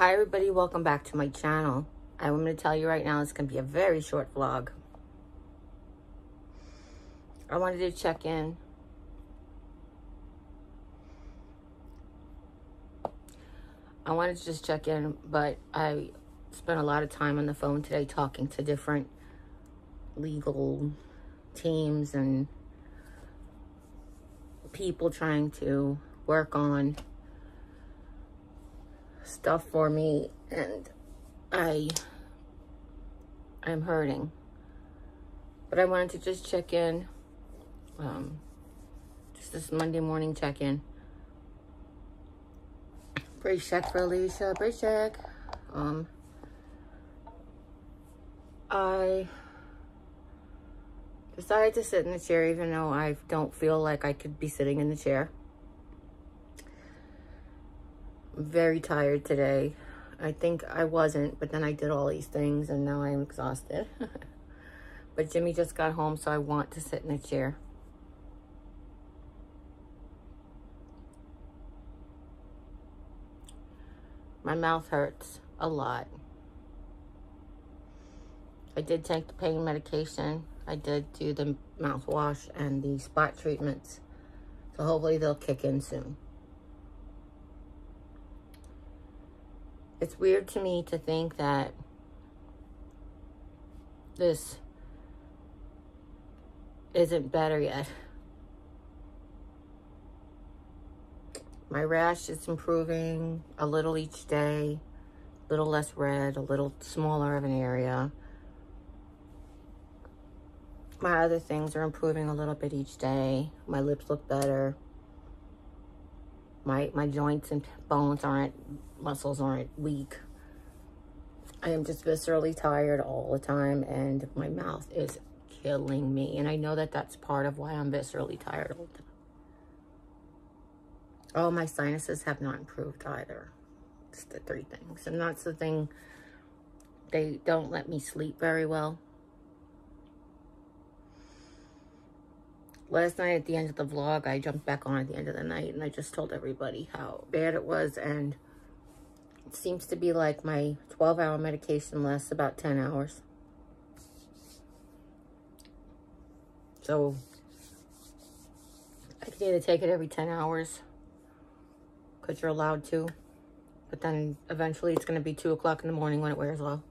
Hi everybody, welcome back to my channel. I'm going to tell you right now, it's going to be a very short vlog. I wanted to check in. I wanted to just check in, but I spent a lot of time on the phone today talking to different legal teams and people trying to work on stuff for me, and I'm hurting, but I wanted to just check in, just this Monday morning check-in. Brace check for Alicia, brace check. I decided to sit in the chair even though I don't feel like I could be sitting in the chair. Very tired today. I think I wasn't, but then I did all these things and now I'm exhausted. But Jimmy just got home, so I want to sit in a chair. My mouth hurts a lot. I did take the pain medication. I did do the mouthwash and the spot treatments. So hopefully they'll kick in soon. It's weird to me to think that this isn't better yet. My rash is improving a little each day, a little less red, a little smaller of an area. My other things are improving a little bit each day. My lips look better. My joints and bones aren't, muscles aren't weak. I am just viscerally tired all the time, and my mouth is killing me. And I know that that's part of why I'm viscerally tired all the time. Oh, my sinuses have not improved either. It's the three things. And that's the thing. They don't let me sleep very well. Last night at the end of the vlog, I jumped back on at the end of the night and I just told everybody how bad it was, and it seems to be like my 12-hour medication lasts about 10 hours. So I can either take it every 10 hours because you're allowed to, but then eventually it's going to be 2 o'clock in the morning when it wears low.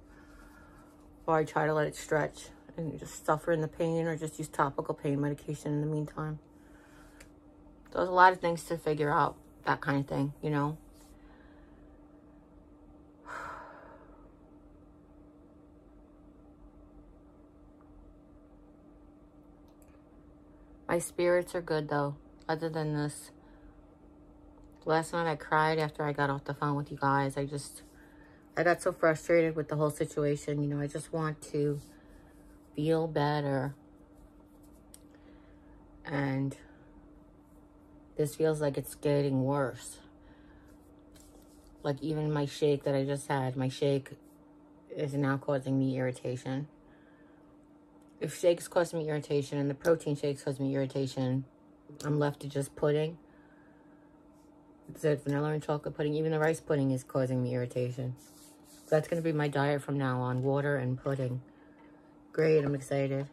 Or I try to let it stretch and just suffer in the pain, or just use topical pain medication in the meantime. There's a lot of things to figure out, that kind of thing, you know. My spirits are good though, other than this. Last night I cried after I got off the phone with you guys. I got so frustrated with the whole situation, you know. I just want to feel better, and this feels like it's getting worse. Like even my shake that I just had, my shake is now causing me irritation. If shakes cause me irritation and the protein shakes cause me irritation, I'm left to just pudding. The vanilla and chocolate pudding, even the rice pudding is causing me irritation. So that's going to be my diet from now on, water and pudding. Great, I'm excited.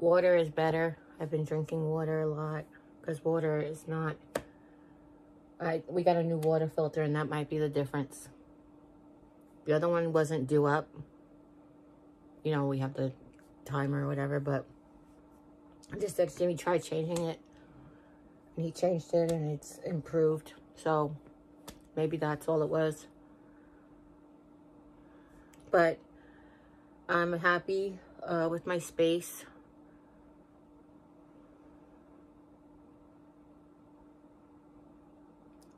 Water is better. I've been drinking water a lot because water is not... we got a new water filter, and that might be the difference. The other one wasn't due up. You know, we have the timer or whatever, but I just said, Jimmy, try changing it. And he changed it and it's improved. So maybe that's all it was. But I'm happy with my space.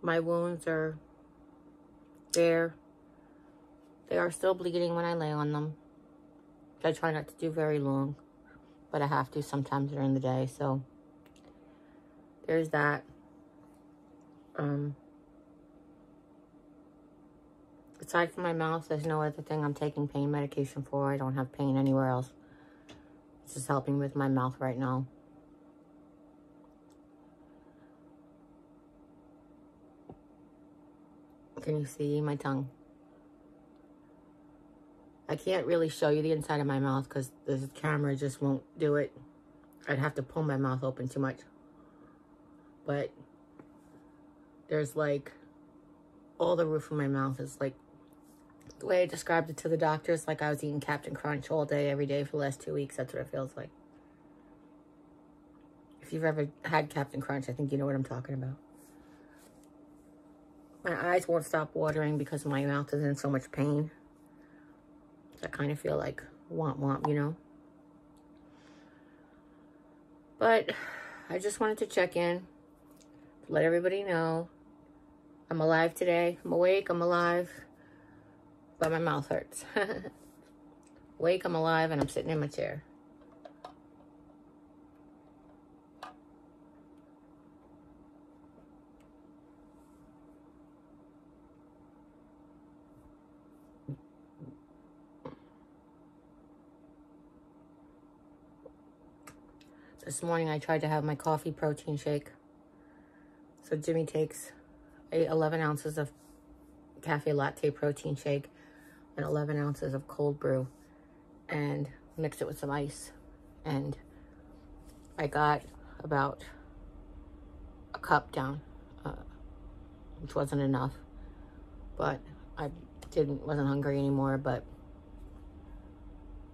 My wounds are there. They are still bleeding when I lay on them. I try not to do very long, but I have to sometimes during the day, so there's that. aside from my mouth, there's no other thing I'm taking pain medication for. I don't have pain anywhere else. It's just helping with my mouth right now. Can you see my tongue? I can't really show you the inside of my mouth because the camera just won't do it. I'd have to pull my mouth open too much. But there's like all the roof of my mouth is like, the way I described it to the doctor, it's like I was eating Captain Crunch all day, every day for the last 2 weeks. That's what it feels like. If you've ever had Captain Crunch, I think you know what I'm talking about. My eyes won't stop watering because my mouth is in so much pain. I kind of feel like womp, you know? But I just wanted to check in, let everybody know I'm alive today. I'm awake, I'm alive, but my mouth hurts. Awake, I'm alive, and I'm sitting in my chair. This morning I tried to have my coffee protein shake. So Jimmy takes a 11 ounces of cafe latte protein shake and 11 ounces of cold brew and mixed it with some ice. And I got about a cup down, which wasn't enough, but I wasn't hungry anymore. But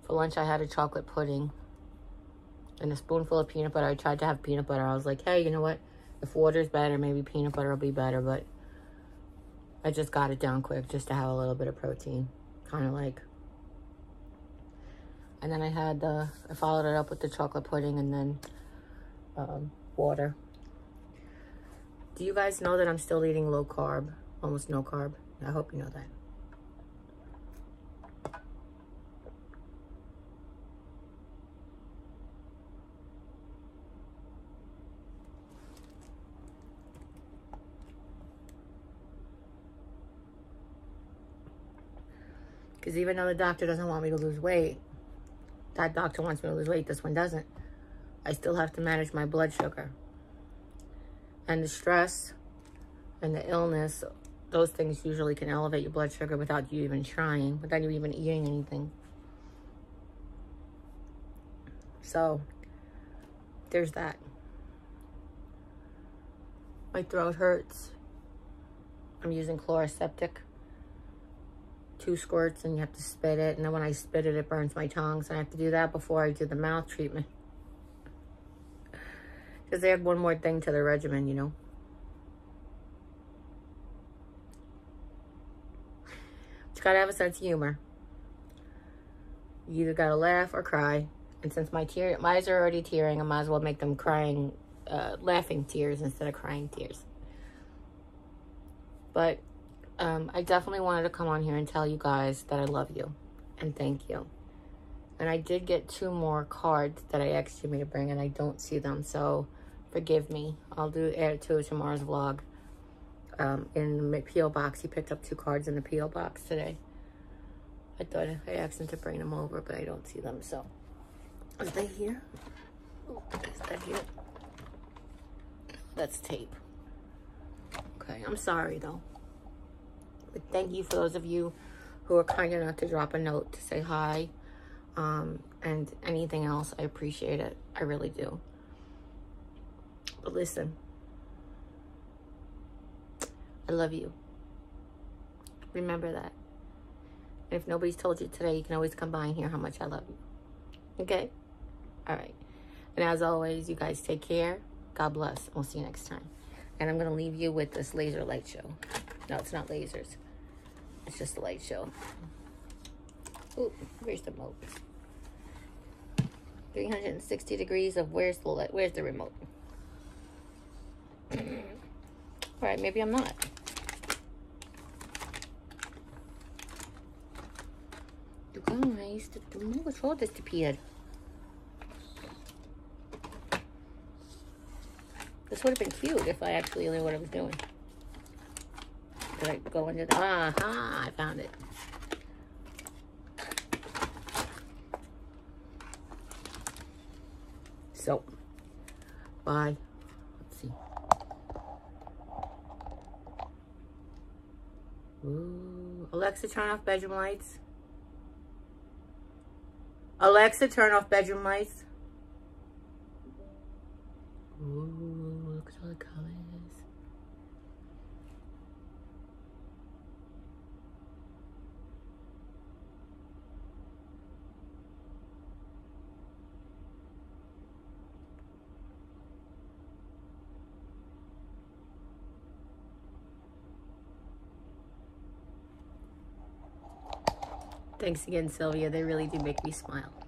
for lunch I had a chocolate pudding and a spoonful of peanut butter. I tried to have peanut butter. I was like, hey, you know what? If water's better, maybe peanut butter will be better. But I just got it down quick just to have a little bit of protein. Kind of like. And then I had the, I followed it up with the chocolate pudding and then water. Do you guys know that I'm still eating low carb? Almost no carb. I hope you know that. Because even though the doctor doesn't want me to lose weight, that doctor wants me to lose weight, this one doesn't. I still have to manage my blood sugar. And the stress and the illness, those things usually can elevate your blood sugar without you even trying, without you even eating anything. So, there's that. My throat hurts. I'm using Chloroseptic. 2 squirts, and you have to spit it, and then when I spit it, it burns my tongue, so I have to do that before I do the mouth treatment. Because they add one more thing to the regimen, you know. But you gotta have a sense of humor. You either gotta laugh or cry, and since my eyes are already tearing, I might as well make them crying, laughing tears instead of crying tears. But I definitely wanted to come on here and tell you guys that I love you and thank you. And I did get 2 more cards that I asked Jimmy to bring, and I don't see them, so forgive me. I'll add it to tomorrow's vlog. In the P.O. box, he picked up 2 cards in the P.O. box today. I thought I asked him to bring them over, but I don't see them, so. Are they here? Oh, is that here? That's tape. Okay, I'm sorry, though. But thank you for those of you who are kind enough to drop a note to say hi and anything else. I appreciate it. I really do. But listen, I love you. Remember that. And if nobody's told you today, you can always come by and hear how much I love you. Okay? All right. And as always, you guys take care. God bless. We'll see you next time. And I'm going to leave you with this laser light show. No, it's not lasers. It's just a light show. Ooh, where's the remote? 360 degrees of where's the light? Where's the remote? All right, maybe I'm not. You guys, the remote control disappeared. This would have been cute if I actually knew what I was doing. like go into the, I found it. So, by, let's see. Ooh. Alexa, turn off bedroom lights. Alexa, turn off bedroom lights. Ooh, look at all the colors. Thanks again, Sylvia. They really do make me smile.